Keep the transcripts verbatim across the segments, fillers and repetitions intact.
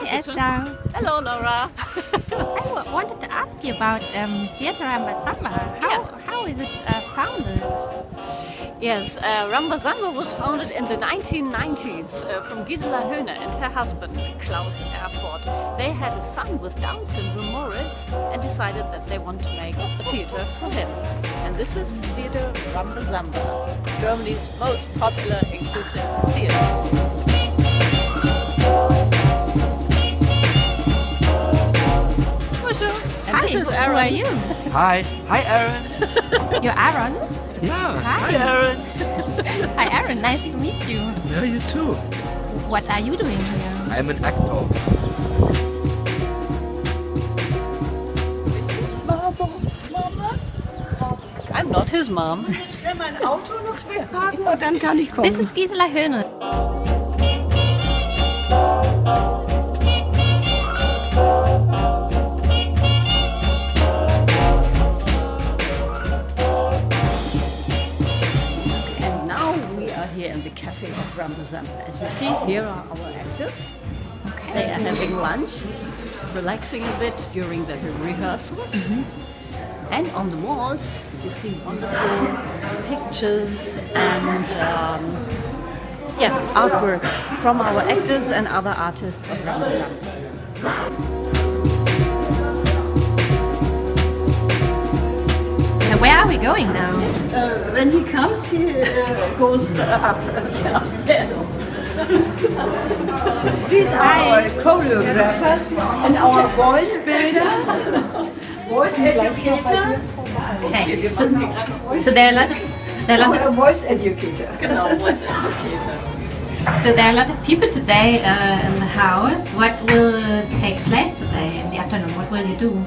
Hi Esther. Hello Laura. I w wanted to ask you about um, Theater Rambazamba. How, yeah. how is it uh, founded? Yes, uh, Rambazamba was founded in the nineteen nineties uh, from Gisela Höhne and her husband Klaus Erfurt. They had a son with Down syndrome, Moritz, and decided that they want to make a theater for him. And this is Theater Rambazamba, Germany's most popular inclusive theater. And hi, this is Aaron. Who are you? Hi, hi Aaron. You're Aaron? Yeah. Hi, hi Aaron. Hi Aaron, nice to meet you. Yeah, you too. What are you doing here? I'm an actor. I'm not his mom. This is Gisela Höhne. In the cafe of Rambazamba. As you see, here are our actors. Okay. They are having lunch, relaxing a bit during the rehearsals. Mm-hmm. And on the walls, you see wonderful pictures and um, yeah, artworks from our actors and other artists of Rambazamba. Where are we going now? Uh, when he comes, he uh, goes up uh, upstairs. These are our choreographers and our voice builder, voice educator. Okay. So, so there are a lot of there are a lot of voice educator. So there are a lot of people today uh, in the house. What will take place today in the afternoon? What will you do?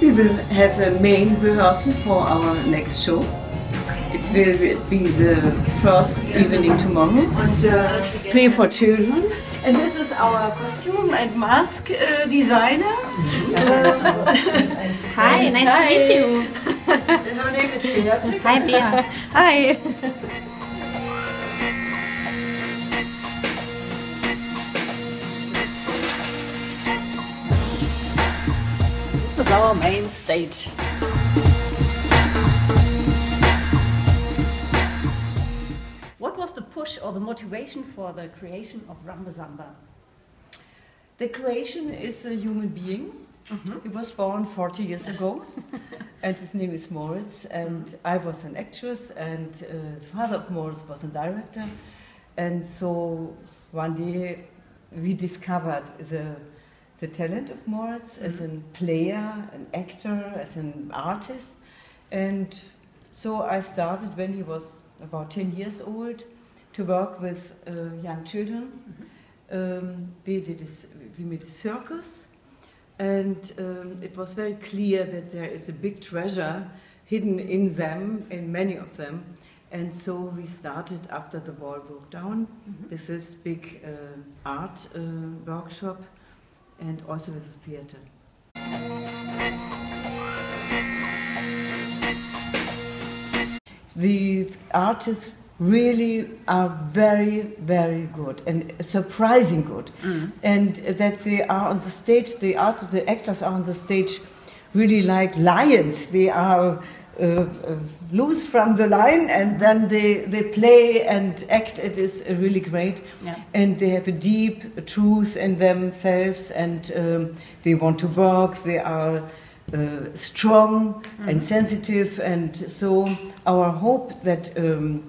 We will have a main rehearsal for our next show. It will be the first evening tomorrow. It's a play for children. And this is our costume and mask uh, designer. Hi, nice Hi. to meet you. Her name is Beatrix. Hi, Bea. Hi. Our main stage. What was the push or the motivation for the creation of Rambazamba? The creation is a human being. Mm-hmm. He was born forty years ago and his name is Moritz, and I was an actress, and uh, the father of Moritz was a director, and so one day we discovered the The talent of Moritz as a player, an actor, as an artist. And so I started when he was about ten years old to work with uh, young children. Um, we, did a, we made a circus, and um, it was very clear that there is a big treasure hidden in them, in many of them. And so we started, after the wall broke down, mm-hmm. with this big uh, art uh, workshop. And also with the theater. These artists really are very, very good and surprising good. Mm. And that they are on the stage, the, art, the actors are on the stage really like lions. They are uh, uh, loose from the line, and then they, they play and act. It is really great. Yeah. And they have a deep truth in themselves, and um, they want to work. They are uh, strong mm. and sensitive, and so our hope that um,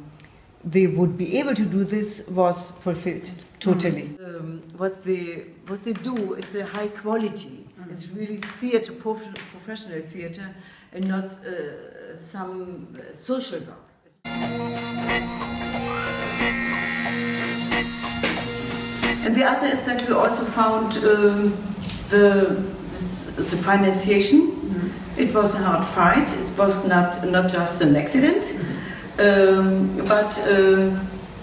they would be able to do this was fulfilled totally. Mm. Um, what, they, what they do is a high quality. Mm. It's really theater, prof professional theater, and not uh, some social work. And the other is that we also found um, the, the financiation. Mm-hmm. It was a hard fight. It was not, not just an accident, mm-hmm. um, but uh,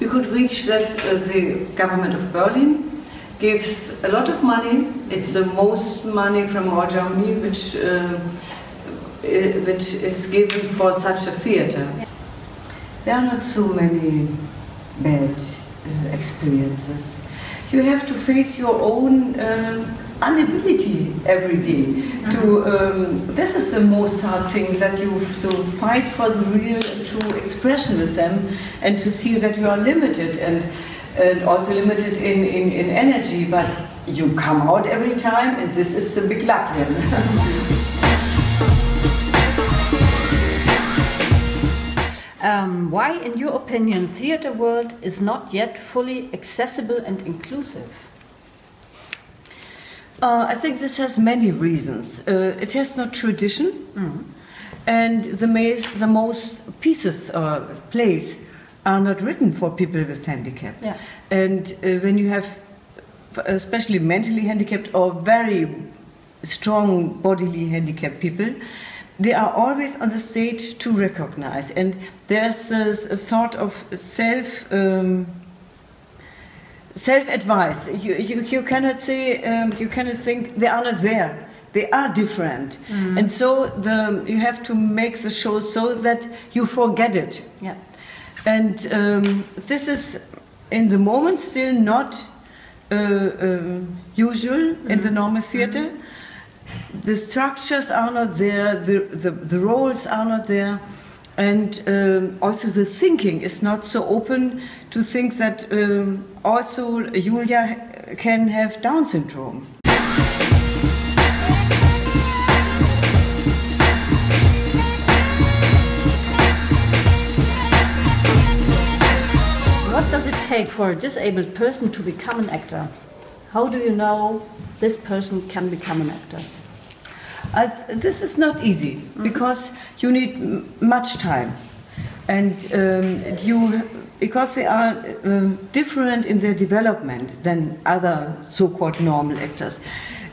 we could reach that uh, the government of Berlin gives a lot of money. It's the most money from all Germany, which uh, which is given for such a theater. There are not so many bad uh, experiences. you have to face your own um, inability every day. Mm-hmm. To um, this is the most hard thing, that you to fight for the real and true expressionism, and to see that you are limited and and also limited in in, in energy, but you come out every time, and this is the big luck then. Um, why, in your opinion, theatre world is not yet fully accessible and inclusive? Uh, I think this has many reasons. Uh, it has no tradition, mm-hmm. and the, maze, the most pieces or plays are not written for people with handicap. Yeah. And uh, when you have, especially mentally handicapped or very strong bodily handicapped people, they are always on the stage to recognize, and there's a, a sort of self um, self advice. You, you you cannot say um, you cannot think they are not there. They are different, mm. and so the you have to make the show so that you forget it. Yeah, and um, this is in the moment still not uh, um, usual mm. in the normal theater. Mm-hmm. The structures are not there, the, the, the roles are not there, and um, also the thinking is not so open to think that um, also Julia can have Down syndrome. What does it take for a disabled person to become an actor? How do you know this person can become an actor? Uh, this is not easy, because you need m much time, and um, you because they are um, different in their development than other so-called normal actors,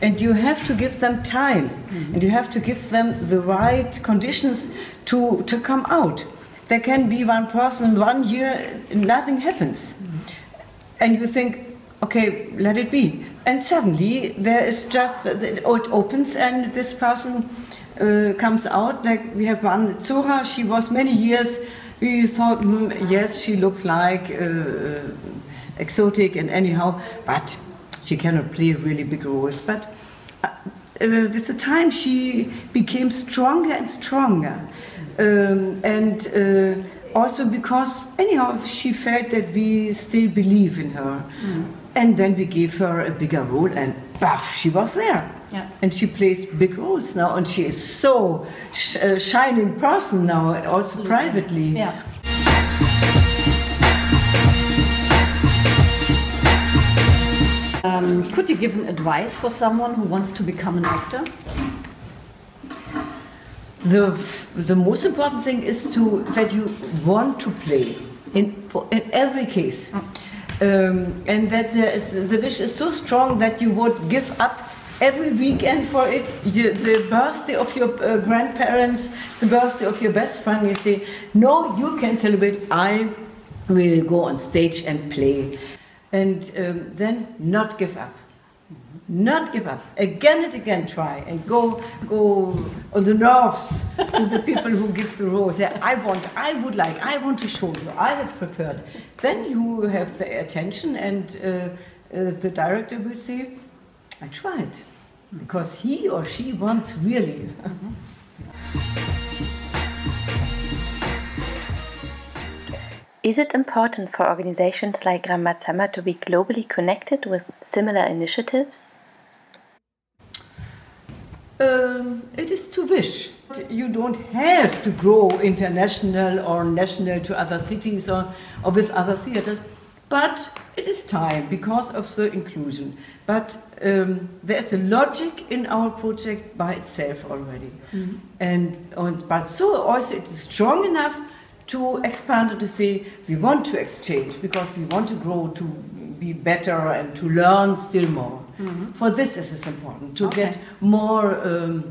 and you have to give them time, mm-hmm. and you have to give them the right conditions to to come out. There can be one person one year, nothing happens, mm-hmm. and you think, okay, let it be. And suddenly there is just, it opens and this person uh, comes out. Like we have one, Zora, she was many years, we thought, mm, yes, she looks like uh, exotic and anyhow, but she cannot play really big roles. But uh, uh, with the time she became stronger and stronger. Um, and uh, also because, anyhow, she felt that we still believe in her. Mm. And then we gave her a bigger role, and buff, she was there. Yeah. And she plays big roles now, and she is so sh a shining person now, also yeah. privately. Yeah. Um, could you give an advice for someone who wants to become an actor? The the most important thing is to that you want to play in for, in every case. Mm. Um, and that there is, the wish is so strong that you would give up every weekend for it. You, the birthday of your uh, grandparents, the birthday of your best friend, you say, no, you can celebrate, I will go on stage and play. And um, then not give up. Not give up. Again and again try, and go go on the nerves to the people who give the role. Say, I want, I would like, I want to show you, I have prepared. Then you have the attention, and uh, uh, the director will say, I tried. Because he or she wants really. Is it important for organizations like Rambazamba to be globally connected with similar initiatives? Um, it is to wish. You don't have to grow international or national to other cities or, or with other theaters, but it is time because of the inclusion. But um, there's a logic in our project by itself already. Mm-hmm. and, and But so also it is strong enough to expand it, to say we want to exchange because we want to grow, to be better and to learn still more. Mm-hmm. For this, this is important to okay. get more um,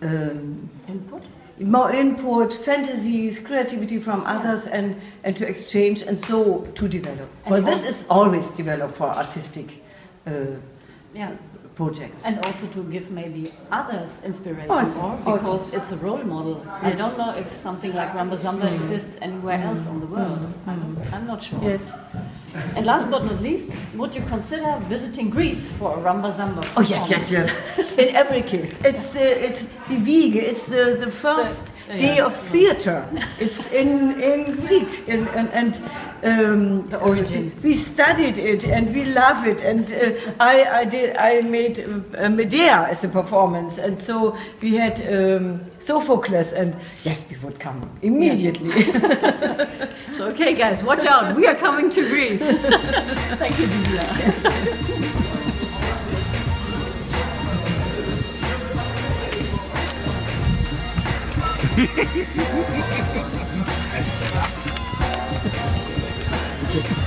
um, input, more input, fantasies, creativity from others, and and to exchange and so to develop. And for this is always developed for artistic uh, yeah. projects. And also to give maybe others inspiration, also, or because also. It's a role model. Yes. I don't know if something like Rambazamba mm. exists anywhere mm. else on the world. Mm. I'm, I'm not sure. Yes. And last but not least, would you consider visiting Greece for a Rambazamba? Oh yes, yes, yes. In every case, it's yeah. uh, it's the Wiege. It's uh, the first the, uh, day yeah. of theater. It's in in Greek, in, and and um, the origin. We studied it and we love it. And uh, I I did I made uh, Medea as a performance, and so we had um, Sophocles, and yes, we would come immediately. Yes. So okay, guys, watch out. We are coming to Greece. Thank you, Gisela.